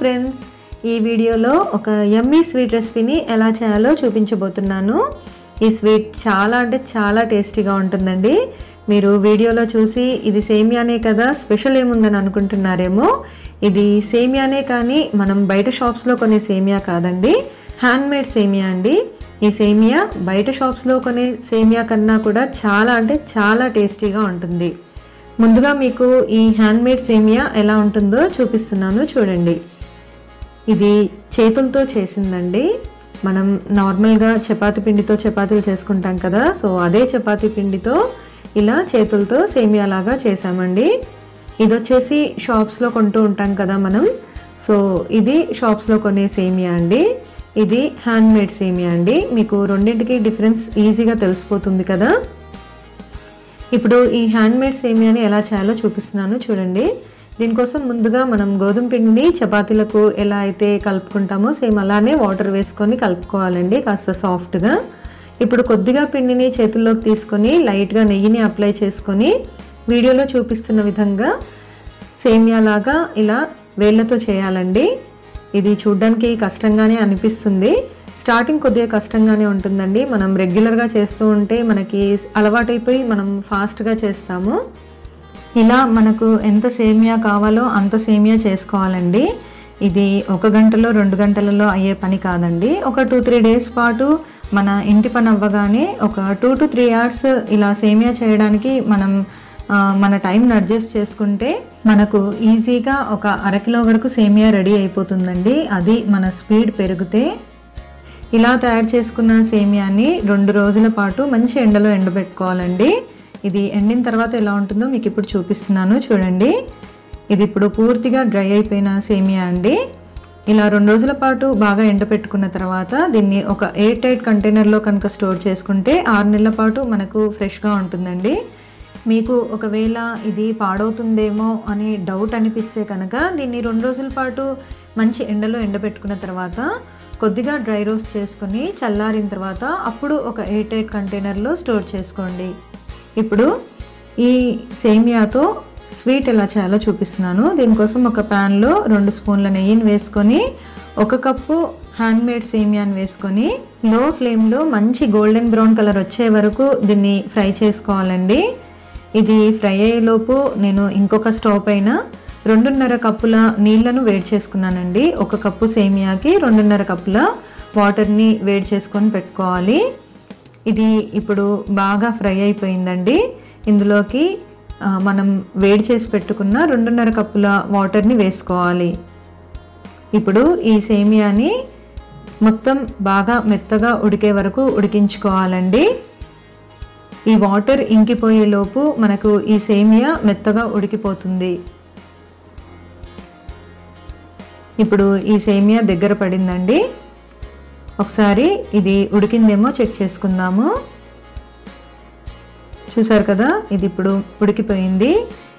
Friends ఈ వీడియోలో ఒక యమ్మీ స్వీట్ రెసిపీని ఎలా చేయాలో చూపించబోతున్నాను। ఈ స్వీట్ చాలా అంటే చాలా టేస్టీగా ఉంటుందండి। మీరు వీడియోలో చూసి ఇది సేమియానే కదా స్పెషల్ ఏముందని అనుకుంటున్నారేమో, ఇది సేమియానే కానీ మనం బయట షాప్స్ లో కొనే సేమియా కాదండి, హ్యాండ్ మేడ్ సేమియా అండి। ఈ సేమియా బయట షాప్స్ లో కొనే సేమియా కన్నా కూడా చాలా అంటే చాలా టేస్టీగా ఉంటుంది। ముందుగా మీకు ఈ హ్యాండ్ మేడ్ సేమియా ఎలా ఉంటుందో చూపిస్తున్నాను చూడండి। ఇది చేతులతో చేసిందండి। మనం నార్మల్గా చపాతీ పిండితో చపాతీలు చేసుకుంటాం కదా, సో అదే చపాతీ పిండితో ఇలా చేతులతో సేమియా లాగా చేసామండి। ఇది వచ్చేసి షాప్స్లో కొంటూ ఉంటాం కదా మనం, సో ఇది షాప్స్లో కొనే సేమియా అండి। ఇది హ్యాండ్ మేడ్ సేమియా అండి। మీకు రెండింటికి డిఫరెన్స్ ఈజీగా తెలిసిపోతుంది కదా। ఇప్పుడు ఈ హ్యాండ్ మేడ్ సేమియాని ఎలా చేయాలో చూపిస్తున్నాను చూడండి। దీనికోసం ముందుగా మనం గోధుమ పిండిని చపాతీలకు ఎలా అయితే కలుపుకుంటామో సేమ్ అలానే వాటర్ వేసుకొని కలుపుకోవాలండి, కాస్త సాఫ్ట్గా। ఇప్పుడు కొద్దిగా పిండిని చేతుల్లోకి తీసుకొని లైట్గా నెయ్యిని అప్లై చేసుకొని వీడియోలో చూపిస్తున్న విధంగా సేమియాలాగా ఇలా వేళ్ళతో చేయాలండి। ఇది చూడ్డానికి కష్టంగానే అనిపిస్తుంది, స్టార్టింగ్ కొద్దిగా కష్టంగానే ఉంటుందండి। మనం రెగ్యులర్గా చేస్తూ ఉంటే మనకి అలవాటైపోయి మనం ఫాస్ట్గా చేస్తాము। ఇలా మనకు ఎంత సేమియా కావాలో అంత సేమియా చేసుకోవాలండి। ఇది 1 గంటలో 2 గంటలలో అయ్యే పని కాదండి, ఒక 2-3 డేస్ పాటు మన ఇంటి పని అవ్వగానే ఒక 2-3 అవర్స్ ఇలా సేమియా చేయడానికి మనం మన టైంని అడ్జస్ట్ చేసుకుంటే మనకు ఈజీగా ఒక 1 కిలో వరకు సేమియా రెడీ అయిపోతుందండి। అది మన స్పీడ్ పెరిగితే। ఇలా తయారు చేసుకున్న సేమియాని 2 రోజుల పాటు మంచి ఎండలో ఎండబెట్టుకోవాలండి। ఇది ఎండిన తర్వాత ఎలా ఉంటుందో మీకు ఇప్పుడు చూపిస్తున్నాను చూడండి। ఇది ఇప్పుడు పూర్తిగా డ్రై అయిపోయిన సేమియా అండి। ఇలా 2 రోజుల పాటు బాగా ఎండపెట్టుకున్న తర్వాత దీన్ని ఒక ఎయిర్ టైట్ కంటైనర్లో కనుక స్టోర్ చేసుకుంటే 6 నెలల పాటు మనకు ఫ్రెష్గా ఉంటుందండి। మీకు ఒకవేళ ఇది పాడవుతుందేమో అని డౌట్ అనిపిస్తే కనుక దీన్ని 2 రోజుల పాటు మంచి ఎండలో ఎండబెట్టుకున్న తర్వాత కొద్దిగా డ్రై రోస్ట్ చేసుకుని చల్లారిన తర్వాత అప్పుడు ఒక ఎయిర్ టైట్ కంటైనర్లో స్టోర్ చేసుకోండి। ఇప్పుడు ఈ సేమియాతో స్వీట్ ఎలా చేయాలో చూపిస్తున్నాను। దీనికోసం ఒక ప్యాన్లో 2 స్పూన్ల నెయ్యిని వేసుకొని 1 కప్పు హ్యాండ్ మేడ్ సేమియాని వేసుకొని లో ఫ్లేమ్లో మంచి గోల్డెన్ బ్రౌన్ కలర్ వచ్చే వరకు దీన్ని ఫ్రై చేసుకోవాలండి। ఇది ఫ్రై అయ్యేలోపు నేను ఇంకొక స్టవ్ పైన 2½ కప్పుల నీళ్లను వేడి చేసుకున్నానండి। 1 కప్పు సేమియాకి 2½ కప్పుల వాటర్ని వేడి చేసుకొని పెట్టుకోవాలి। ఇది ఇప్పుడు బాగా ఫ్రై అయిపోయిందండి। ఇందులోకి మనం వేడి చేసి పెట్టుకున్న 2½ కప్పుల వాటర్ని వేసుకోవాలి। ఇప్పుడు ఈ సేమియాని మొత్తం బాగా మెత్తగా ఉడికే వరకు ఉడికించుకోవాలండి। ఈ వాటర్ ఇంకిపోయేలోపు మనకు ఈ సేమియా మెత్తగా ఉడికిపోతుంది। ఇప్పుడు ఈ సేమియా దగ్గర పడిందండి। ఒకసారి ఇది ఉడికిందేమో చెక్ చేసుకుందాము। చూసారు కదా, ఇది ఇప్పుడు ఉడికిపోయింది।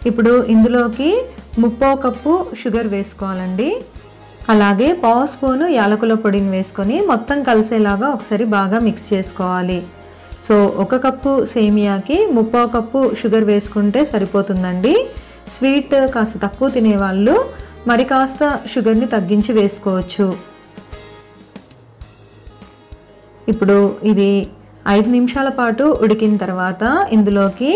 ఇప్పుడు ఇందులోకి 3/4 కప్పు షుగర్ వేసుకోవాలండి, అలాగే 1/4 స్పూను యాలకుల పొడిని వేసుకొని మొత్తం కలిసేలాగా ఒకసారి బాగా మిక్స్ చేసుకోవాలి। సో 1 కప్పు సేమియాకి 3/4 కప్పు షుగర్ వేసుకుంటే సరిపోతుందండి। స్వీట్ కాస్త తక్కువ తినేవాళ్ళు మరి కాస్త షుగర్ని తగ్గించి వేసుకోవచ్చు। ఇప్పుడు ఇది 5 నిమిషాల పాటు ఉడికిన తర్వాత ఇందులోకి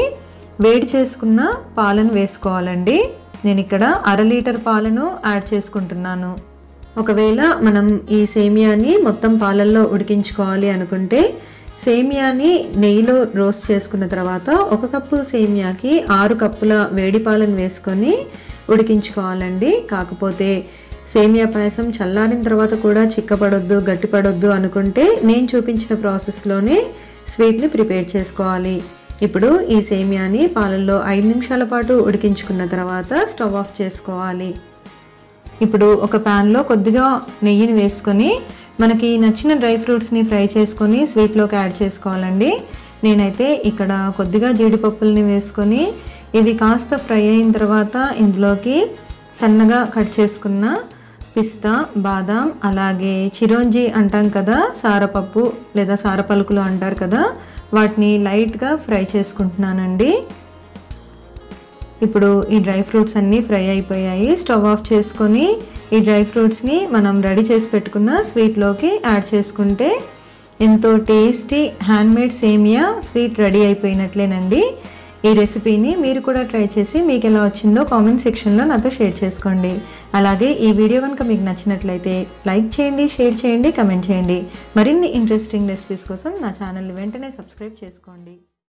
వేడి చేసుకున్న పాలను వేసుకోవాలండి। నేను ఇక్కడ 1/2 లీటర్ పాలను యాడ్ చేసుకుంటున్నాను। ఒకవేళ మనం ఈ సేమియాని మొత్తం పాలల్లో ఉడికించుకోవాలి అనుకుంటే సేమియాని నెయ్యిలో రోస్ట్ చేసుకున్న తర్వాత 1 కప్పు సేమియాకి 6 కప్పుల వేడి పాలను వేసుకొని ఉడికించుకోవాలండి। కాకపోతే సేమియా పాయసం చల్లారిన తర్వాత కూడా చిక్కపడొద్దు, గట్టిపడొద్దు అనుకుంటే నేను చూపించిన ప్రాసెస్లోనే స్వీట్ని ప్రిపేర్ చేసుకోవాలి। ఇప్పుడు ఈ సేమియాని పాలల్లో 5 నిమిషాల పాటు ఉడికించుకున్న తర్వాత స్టవ్ ఆఫ్ చేసుకోవాలి। ఇప్పుడు ఒక ప్యాన్లో కొద్దిగా నెయ్యిని వేసుకొని మనకి నచ్చిన డ్రై ఫ్రూట్స్ని ఫ్రై చేసుకొని స్వీట్లోకి యాడ్ చేసుకోవాలండి। నేనైతే ఇక్కడ కొద్దిగా జీడిపప్పుల్ని వేసుకొని ఇవి కాస్త ఫ్రై అయిన తర్వాత ఇందులోకి సన్నగా కట్ చేసుకున్న పిస్తా, బాదాం, అలాగే చిరోంజీ అంటాం కదా సారపప్పు లేదా సారపలుకులు అంటారు కదా, వాటిని లైట్గా ఫ్రై చేసుకుంటున్నానండి। ఇప్పుడు ఈ డ్రై ఫ్రూట్స్ అన్నీ ఫ్రై అయిపోయాయి. స్టవ్ ఆఫ్ చేసుకొని ఈ డ్రై ఫ్రూట్స్ని మనం రెడీ చేసి పెట్టుకున్న స్వీట్లోకి యాడ్ చేసుకుంటే ఎంతో టేస్టీ హ్యాండ్మేడ్ సేమియా స్వీట్ రెడీ అయిపోయినట్లేనండి. ఈ రెసిపీని మీరు కూడా ట్రై చేసి మీకు ఎలా వచ్చిందో కామెంట్ సెక్షన్లో నాతో షేర్ చేసుకోండి. అలాగే ఈ వీడియో కనుక మీకు నచ్చినట్లయితే లైక్ చేయండి, షేర్ చేయండి, కమెంట్ చేయండి. మరిన్ని ఇంట్రెస్టింగ్ రెసిపీస్ కోసం నా ఛానల్ని వెంటనే సబ్స్క్రైబ్ చేసుకోండి.